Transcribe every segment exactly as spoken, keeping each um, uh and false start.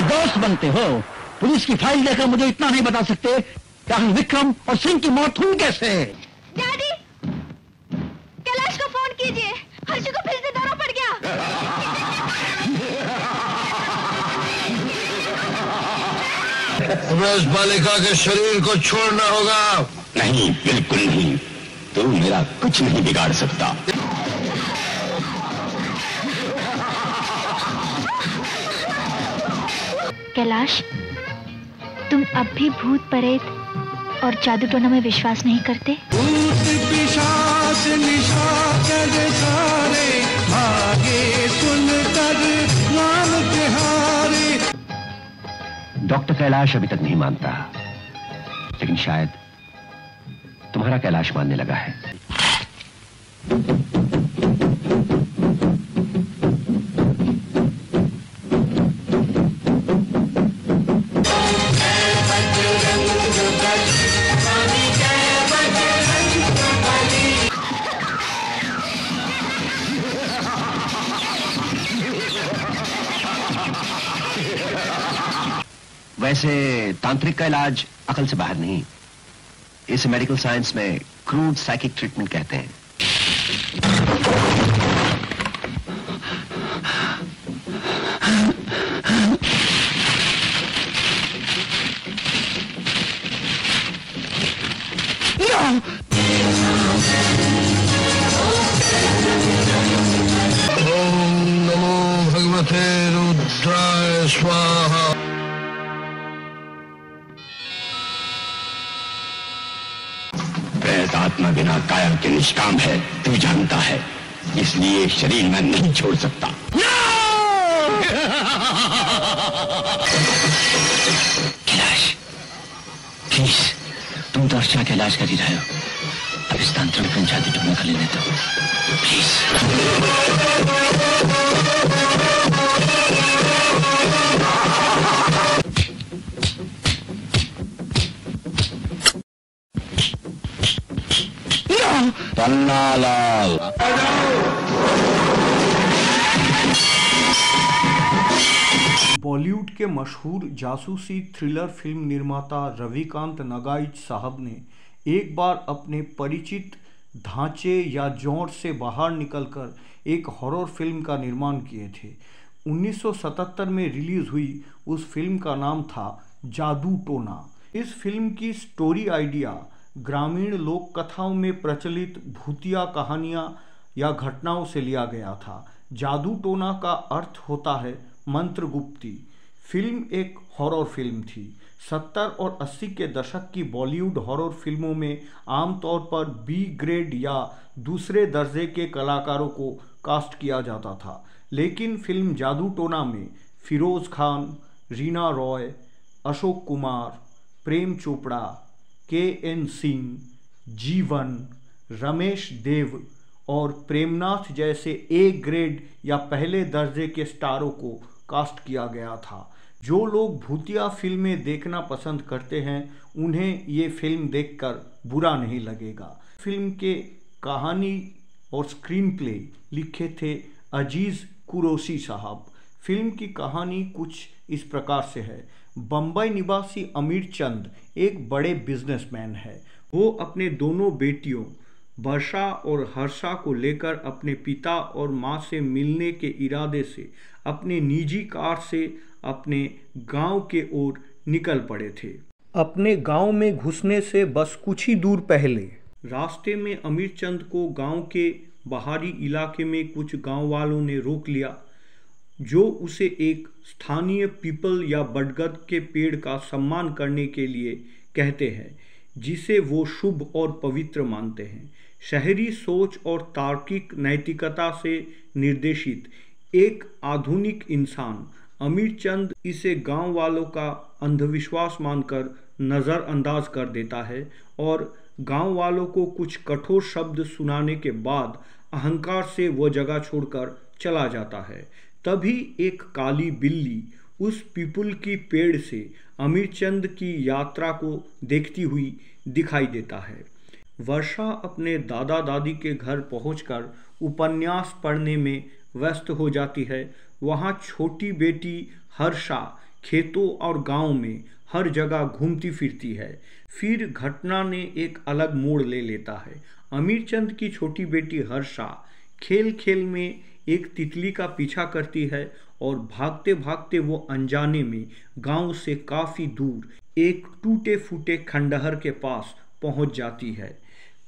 मेरे दोस्त बनते हो। पुलिस की फाइल देखकर मुझे इतना नहीं बता सकते कि विक्रम और सिंह की मौत हुई कैसे। डैडी, कैलाश को फोन कीजिए, हर्षु को फिर से दौरा पड़ गया। तुम्हें इस बालिका के शरीर को छोड़ना होगा। नहीं, बिल्कुल नहीं, तू तो मेरा कुछ नहीं बिगाड़ सकता। कैलाश, तुम अब भी भूत प्रेत और जादू टोना में विश्वास नहीं करते? भूत पिशाच निशा कर सारे भागे सुन कर नाम तिहारे। डॉक्टर कैलाश अभी तक नहीं मानता, लेकिन शायद तुम्हारा कैलाश मानने लगा है। वैसे तांत्रिक का इलाज अकल से बाहर नहीं, इसे मेडिकल साइंस में क्रूड साइकिक ट्रीटमेंट कहते हैं। ओम नमो भगवते रुद्राय स्वाहा। आत्मा बिना काया के निष्काम है, तू जानता है, इसलिए शरीर मैं नहीं छोड़ सकता। कैलाश, प्लीज, तुम तो अर्चना का इलाज कर ही रहे हो, अब इस तांत्रिक में जादू टोना का लेने दो, प्लीज। पन्ना लाल, बॉलीवुड के मशहूर जासूसी थ्रिलर फिल्म निर्माता रविकांत नगाइच साहब ने एक बार अपने परिचित ढांचे या जॉनर से बाहर निकलकर एक हॉरर फिल्म का निर्माण किए थे। उन्नीस सौ सतहत्तर में रिलीज हुई उस फिल्म का नाम था जादू टोना। इस फिल्म की स्टोरी आइडिया ग्रामीण लोक कथाओं में प्रचलित भूतिया कहानियाँ या घटनाओं से लिया गया था। जादू टोना का अर्थ होता है मंत्रगुप्ती। फिल्म एक हॉरर फिल्म थी। सत्तर और अस्सी के दशक की बॉलीवुड हॉरर फिल्मों में आमतौर पर बी ग्रेड या दूसरे दर्जे के कलाकारों को कास्ट किया जाता था, लेकिन फिल्म जादू टोना में फिरोज खान, रीना रॉय, अशोक कुमार, प्रेम चोपड़ा, के एन सिंह, जीवन, रमेश देव और प्रेमनाथ जैसे ए ग्रेड या पहले दर्जे के स्टारों को कास्ट किया गया था। जो लोग भूतिया फिल्में देखना पसंद करते हैं उन्हें ये फिल्म देखकर बुरा नहीं लगेगा। फिल्म के कहानी और स्क्रीन प्ले लिखे थे अजीज़ कुरैशी साहब। फिल्म की कहानी कुछ इस प्रकार से है। बम्बई निवासी अमीर चंद एक बड़े बिजनेसमैन है। वो अपने दोनों बेटियों वर्षा और हर्षा को लेकर अपने पिता और माँ से मिलने के इरादे से अपने निजी कार से अपने गांव के ओर निकल पड़े थे। अपने गांव में घुसने से बस कुछ ही दूर पहले रास्ते में अमीर चंद को गांव के बाहरी इलाके में कुछ गांव वालों ने रोक लिया, जो उसे एक स्थानीय पीपल या बडगद के पेड़ का सम्मान करने के लिए कहते हैं, जिसे वो शुभ और पवित्र मानते हैं। शहरी सोच और तार्किक नैतिकता से निर्देशित एक आधुनिक इंसान अमीर चंद इसे गांव वालों का अंधविश्वास मानकर नज़रअंदाज कर देता है और गांव वालों को कुछ कठोर शब्द सुनाने के बाद अहंकार से वो जगह छोड़कर चला जाता है। तभी एक काली बिल्ली उस पीपल की पेड़ से अमीर चंद की यात्रा को देखती हुई दिखाई देता है। वर्षा अपने दादा दादी के घर पहुंचकर उपन्यास पढ़ने में व्यस्त हो जाती है। वहां छोटी बेटी हर्षा खेतों और गांव में हर जगह घूमती फिरती है। फिर घटना ने एक अलग मोड़ ले लेता है। अमीर चंद की छोटी बेटी हर्षा खेल खेल में एक तितली का पीछा करती है और भागते भागते वो अनजाने में गांव से काफ़ी दूर एक टूटे फूटे खंडहर के पास पहुंच जाती है।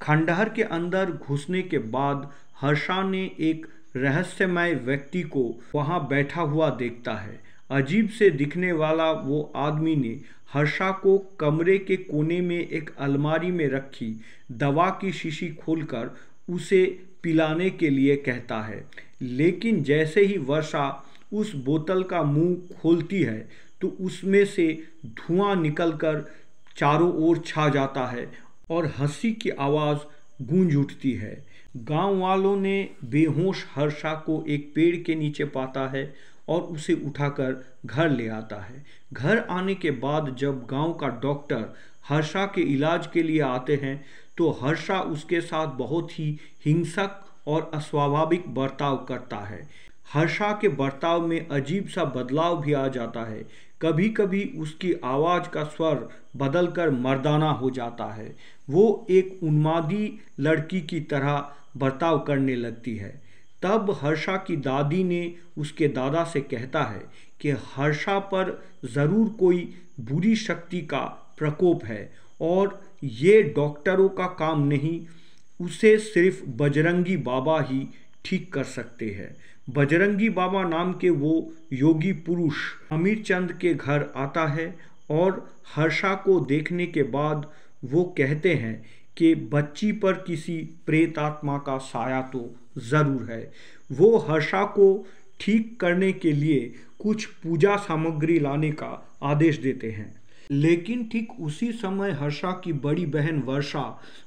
खंडहर के अंदर घुसने के बाद हर्षा ने एक रहस्यमय व्यक्ति को वहां बैठा हुआ देखता है। अजीब से दिखने वाला वो आदमी ने हर्षा को कमरे के कोने में एक अलमारी में रखी दवा की शीशी खोलकर उसे पिलाने के लिए कहता है, लेकिन जैसे ही वर्षा उस बोतल का मुंह खोलती है तो उसमें से धुआं निकलकर चारों ओर छा जाता है और हंसी की आवाज़ गूंज उठती है। गांव वालों ने बेहोश हर्षा को एक पेड़ के नीचे पाता है और उसे उठाकर घर ले आता है। घर आने के बाद जब गांव का डॉक्टर हर्षा के इलाज के लिए आते हैं तो हर्षा उसके साथ बहुत ही हिंसक और अस्वाभाविक बर्ताव करता है। हर्षा के बर्ताव में अजीब सा बदलाव भी आ जाता है। कभी कभी उसकी आवाज़ का स्वर बदलकर मर्दाना हो जाता है। वो एक उन्मादी लड़की की तरह बर्ताव करने लगती है। तब हर्षा की दादी ने उसके दादा से कहता है कि हर्षा पर ज़रूर कोई बुरी शक्ति का प्रकोप है और ये डॉक्टरों का काम नहीं, उसे सिर्फ बजरंगी बाबा ही ठीक कर सकते हैं। बजरंगी बाबा नाम के वो योगी पुरुष अमीर चंद के घर आता है और हर्षा को देखने के बाद वो कहते हैं कि बच्ची पर किसी प्रेत आत्मा का साया तो ज़रूर है। वो हर्षा को ठीक करने के लिए कुछ पूजा सामग्री लाने का आदेश देते हैं, लेकिन ठीक उसी समय हर्षा की बड़ी बहन वर्षा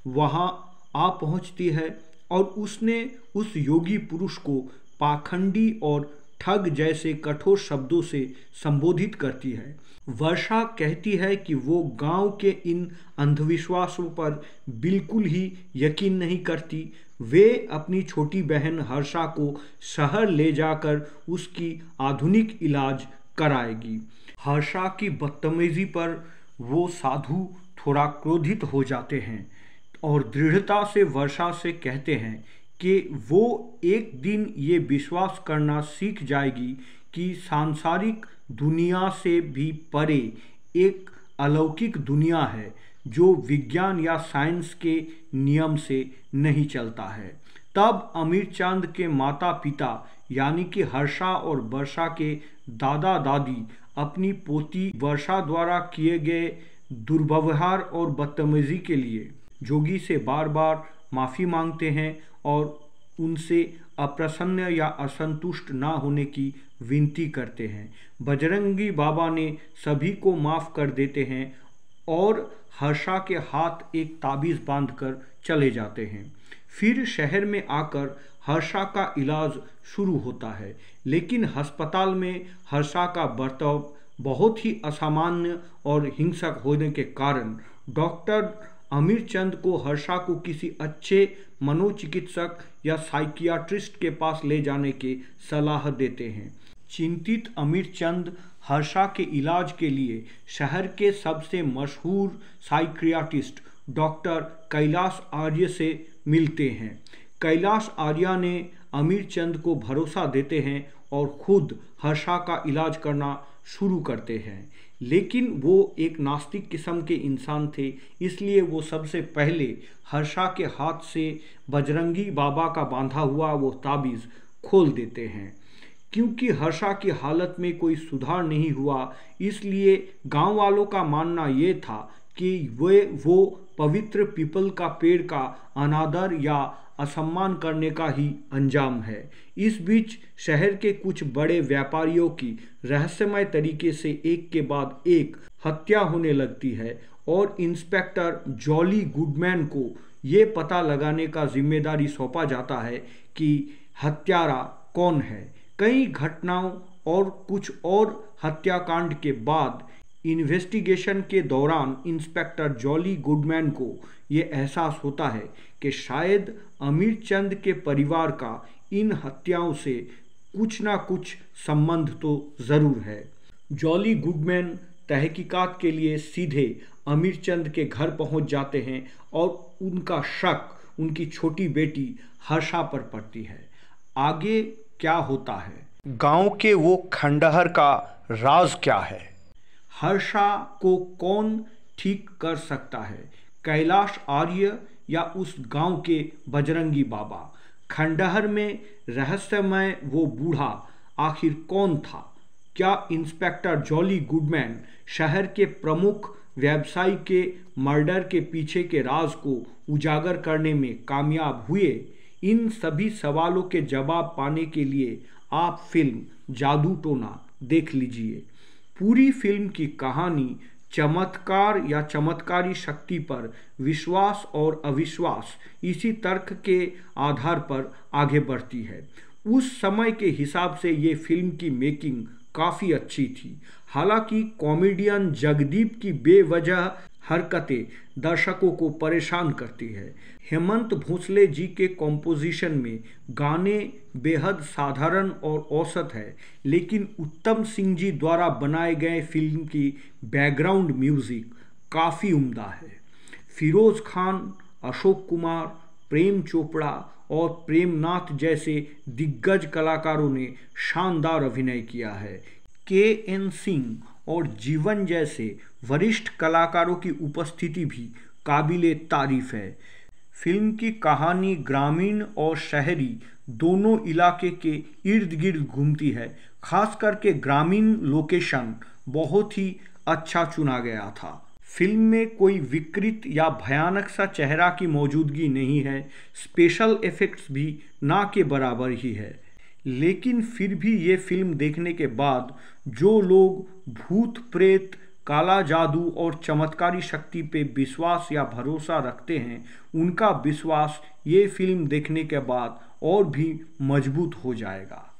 वहाँ आ पहुँचती है और उसने उस योगी पुरुष को पाखंडी और ठग जैसे कठोर शब्दों से संबोधित करती है। वर्षा कहती है कि वो गांव के इन अंधविश्वासों पर बिल्कुल ही यकीन नहीं करती। वे अपनी छोटी बहन हर्षा को शहर ले जाकर उसकी आधुनिक इलाज कराएगी। हर्षा की बदतमीजी पर वो साधु थोड़ा क्रोधित हो जाते हैं और दृढ़ता से वर्षा से कहते हैं कि वो एक दिन ये विश्वास करना सीख जाएगी कि सांसारिक दुनिया से भी परे एक अलौकिक दुनिया है जो विज्ञान या साइंस के नियम से नहीं चलता है। तब अमीर चंद के माता पिता यानी कि हर्षा और वर्षा के दादा दादी अपनी पोती वर्षा द्वारा किए गए दुर्व्यवहार और बदतमीजी के लिए जोगी से बार बार माफ़ी मांगते हैं और उनसे अप्रसन्न या असंतुष्ट ना होने की विनती करते हैं। बजरंगी बाबा ने सभी को माफ़ कर देते हैं और हर्षा के हाथ एक ताबीज़ बांधकर चले जाते हैं। फिर शहर में आकर हर्षा का इलाज शुरू होता है, लेकिन अस्पताल में हर्षा का बर्ताव बहुत ही असामान्य और हिंसक होने के कारण डॉक्टर अमीर चंद को हर्षा को किसी अच्छे मनोचिकित्सक या साइकियाट्रिस्ट के पास ले जाने की सलाह देते हैं। चिंतित अमीर चंद हर्षा के इलाज के लिए शहर के सबसे मशहूर साइकियाट्रिस्ट डॉक्टर कैलाश आर्य से मिलते हैं। कैलाश आर्य ने अमीर चंद को भरोसा देते हैं और खुद हर्षा का इलाज करना शुरू करते हैं, लेकिन वो एक नास्तिक किस्म के इंसान थे, इसलिए वो सबसे पहले हर्षा के हाथ से बजरंगी बाबा का बांधा हुआ वो ताबीज़ खोल देते हैं। क्योंकि हर्षा की हालत में कोई सुधार नहीं हुआ, इसलिए गांव वालों का मानना ये था कि वे वो पवित्र पीपल का पेड़ का अनादर या असम्मान करने का ही अंजाम है। इस बीच शहर के कुछ बड़े व्यापारियों की रहस्यमय तरीके से एक के बाद एक हत्या होने लगती है और इंस्पेक्टर जॉली गुडमैन को ये पता लगाने का जिम्मेदारी सौंपा जाता है कि हत्यारा कौन है। कई घटनाओं और कुछ और हत्याकांड के बाद इन्वेस्टिगेशन के दौरान इंस्पेक्टर जॉली गुडमैन को ये एहसास होता है कि शायद अमीर चंद के परिवार का इन हत्याओं से कुछ ना कुछ संबंध तो ज़रूर है। जॉली गुडमैन तहकीकात के लिए सीधे आमिर चंद के घर पहुंच जाते हैं और उनका शक उनकी छोटी बेटी हर्षा पर पड़ती है। आगे क्या होता है, गांव के वो खंडहर का राज क्या है, हर्षा को कौन ठीक कर सकता है, कैलाश आर्य या उस गांव के बजरंगी बाबा, खंडहर में रहस्यमय वो बूढ़ा आखिर कौन था, क्या इंस्पेक्टर जॉली गुडमैन शहर के प्रमुख व्यवसायी के मर्डर के पीछे के राज को उजागर करने में कामयाब हुए। इन सभी सवालों के जवाब पाने के लिए आप फिल्म जादू टोना देख लीजिए। पूरी फिल्म की कहानी चमत्कार या चमत्कारी शक्ति पर विश्वास और अविश्वास इसी तर्क के आधार पर आगे बढ़ती है। उस समय के हिसाब से ये फिल्म की मेकिंग काफ़ी अच्छी थी। हालांकि कॉमेडियन जगदीप की बेवजह हरकतें दर्शकों को परेशान करती है। हेमंत भोसले जी के कॉम्पोजिशन में गाने बेहद साधारण और औसत है, लेकिन उत्तम सिंह जी द्वारा बनाए गए फिल्म की बैकग्राउंड म्यूज़िक काफ़ी उम्दा है। फिरोज़ खान, अशोक कुमार, प्रेम चोपड़ा और प्रेमनाथ जैसे दिग्गज कलाकारों ने शानदार अभिनय किया है। के एन सिंह और जीवन जैसे वरिष्ठ कलाकारों की उपस्थिति भी काबिले तारीफ है। फिल्म की कहानी ग्रामीण और शहरी दोनों इलाके के इर्द गिर्द घूमती है। खास करके ग्रामीण लोकेशन बहुत ही अच्छा चुना गया था। फिल्म में कोई विकृत या भयानक सा चेहरा की मौजूदगी नहीं है। स्पेशल इफ़ेक्ट्स भी ना के बराबर ही है, लेकिन फिर भी ये फिल्म देखने के बाद जो लोग भूत प्रेत, काला जादू और चमत्कारी शक्ति पे विश्वास या भरोसा रखते हैं, उनका विश्वास ये फिल्म देखने के बाद और भी मजबूत हो जाएगा।